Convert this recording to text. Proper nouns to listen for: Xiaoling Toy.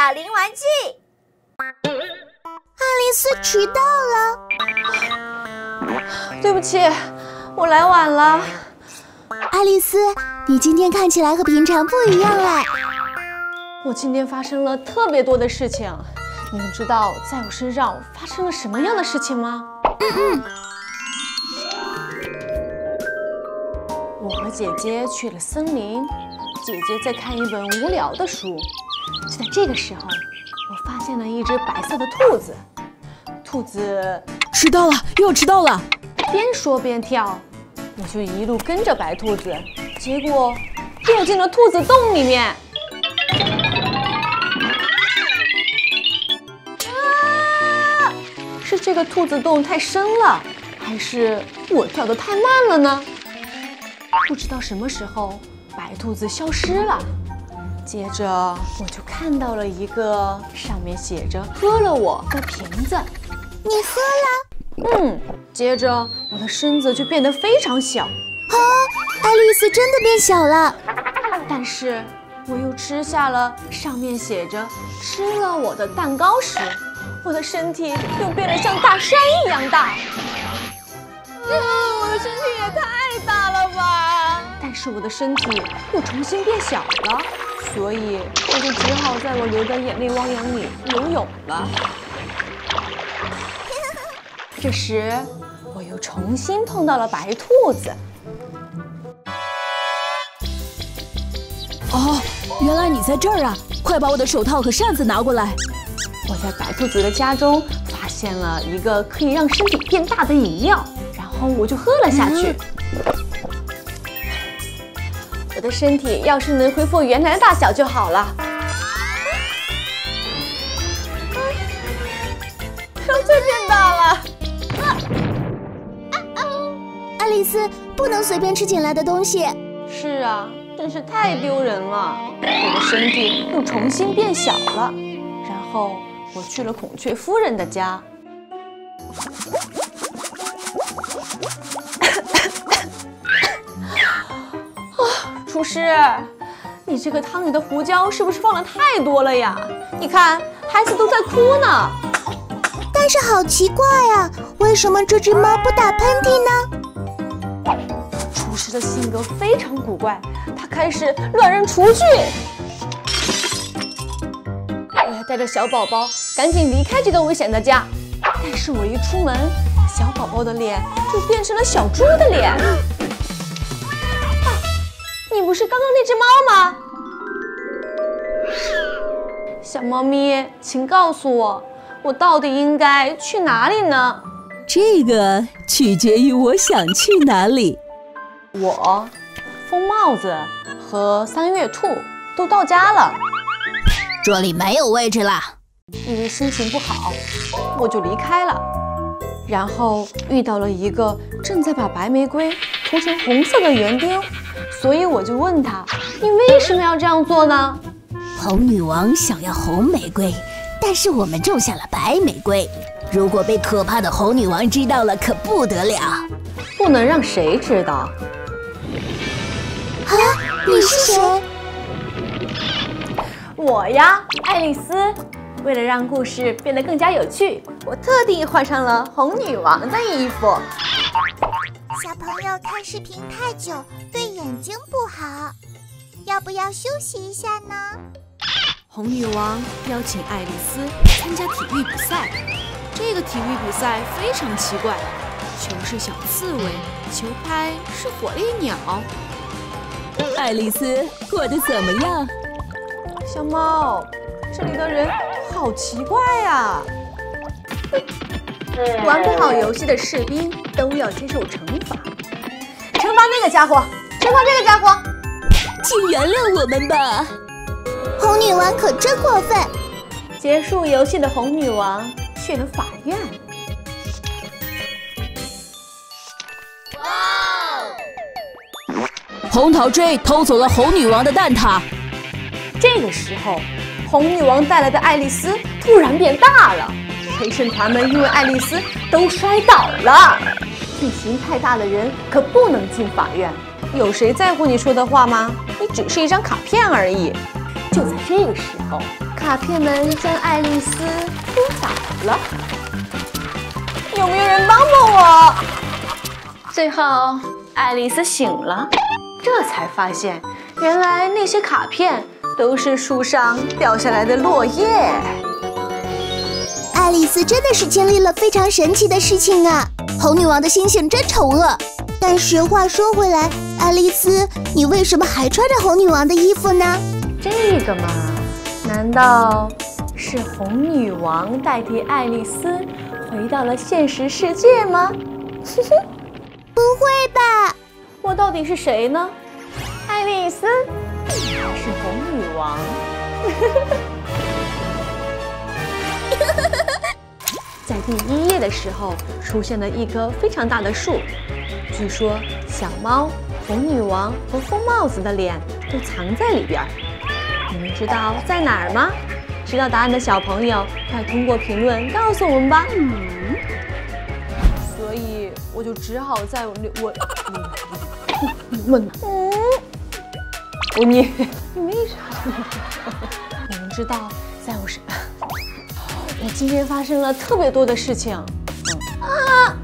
小林玩具。爱丽丝迟到了，对不起，我来晚了。爱丽丝，你今天看起来和平常不一样哎。我今天发生了特别多的事情，你们知道在我身上发生了什么样的事情吗？我和姐姐去了森林，姐姐在看一本无聊的书。就在这个时候，我发现了一只白色的兔子。兔子迟到了，又迟到了！边说边跳，我就一路跟着白兔子，结果掉进了兔子洞里面。啊！是这个兔子洞太深了，还是我跳得太慢了呢？ 不知道什么时候，白兔子消失了。接着我就看到了一个上面写着“喝了我”的瓶子。你喝了？接着我的身子就变得非常小。啊！爱丽丝真的变小了。但是我又吃下了上面写着“吃了我的蛋糕”时，我的身体又变得像大山一样大。我的身体也太大了吧！ 但是我的身体又重新变小了，所以我就只好在我流的眼泪汪洋里游泳了。这时，我又重新碰到了白兔子。哦，原来你在这儿啊！快把我的手套和扇子拿过来。我在白兔子的家中发现了一个可以让身体变大的饮料，然后我就喝了下去。我的身体要是能恢复原来的大小就好了。又变大了。爱丽丝不能随便吃进来的东西。是啊，真是太丢人了。我的身体又重新变小了。然后我去了孔雀夫人的家。厨师，你这个汤里的胡椒是不是放的太多了呀？你看，孩子都在哭呢。但是好奇怪呀，为什么这只猫不打喷嚏呢？厨师的性格非常古怪，他开始乱扔厨具。我要带着小宝宝赶紧离开这个危险的家。但是我一出门，小宝宝的脸就变成了小猪的脸。 你不是刚刚那只猫吗？小猫咪，请告诉我，我到底应该去哪里呢？这个取决于我想去哪里。我、疯帽子和三月兔都到家了，这里没有位置了。因为心情不好，我就离开了，然后遇到了一个正在把白玫瑰涂成红色的园丁。 所以我就问他：“你为什么要这样做呢？”红女王想要红玫瑰，但是我们种下了白玫瑰。如果被可怕的红女王知道了，可不得了。不能让谁知道。啊，你是谁？我呀，爱丽丝。为了让故事变得更加有趣，我特地换上了红女王的衣服。 小朋友看视频太久对眼睛不好，要不要休息一下呢？红女王邀请爱丽丝参加体育比赛，这个体育比赛非常奇怪，球是小刺猬，球拍是火烈鸟。爱丽丝过得怎么样？小猫，这里的人好奇怪呀！玩不好游戏的士兵都要接受惩罚，惩罚那个家伙，惩罚这个家伙，请原谅我们吧。红女王可真过分！结束游戏的红女王去了法院。哇！红桃追偷走了红女王的蛋挞。这个时候，红女王带来的爱丽丝突然变大了。 陪审团们因为爱丽丝都摔倒了。体型太大的人可不能进法院。有谁在乎你说的话吗？你只是一张卡片而已。就在这个时候，卡片门将爱丽丝扑倒了。有没有人帮帮我？最后，爱丽丝醒了，这才发现，原来那些卡片都是树上掉下来的落叶。爱丽丝真的是经历了非常神奇的事情啊！红女王的星星真丑恶。但是话说回来，爱丽丝，你为什么还穿着红女王的衣服呢？这个嘛，难道是红女王代替爱丽丝回到了现实世界吗？不会吧！我到底是谁呢？爱丽丝还是红女王？在第一页的时候，出现了一棵非常大的树。据说小猫、红女王和疯帽子的脸都藏在里边。你们知道在哪儿吗？知道答案的小朋友，快通过评论告诉我们吧。所以我就只好在你没啥。你们知道在我身上。我今天发生了特别多的事情啊！